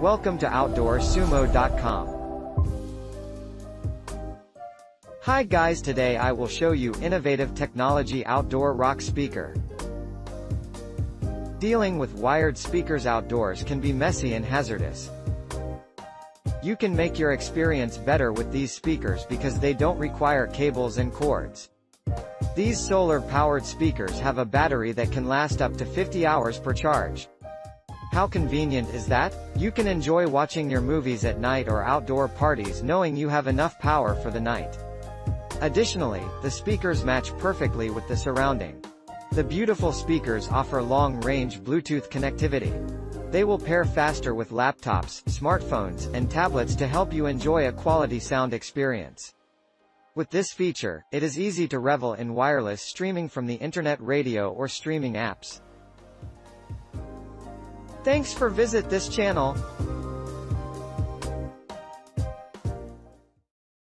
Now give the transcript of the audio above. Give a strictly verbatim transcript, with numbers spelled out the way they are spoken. Welcome to Outdoor Sumo dot com. Hi guys, today I will show you Innovative Technology Outdoor Rock Speaker. Dealing with wired speakers outdoors can be messy and hazardous. You can make your experience better with these speakers because they don't require cables and cords. These solar-powered speakers have a battery that can last up to fifty hours per charge. How convenient is that? You can enjoy watching your movies at night or outdoor parties knowing you have enough power for the night. Additionally, the speakers match perfectly with the surrounding. The beautiful speakers offer long-range Bluetooth connectivity. They will pair faster with laptops, smartphones, and tablets to help you enjoy a quality sound experience. With this feature, it is easy to revel in wireless streaming from the internet radio or streaming apps. Thanks for visit this channel.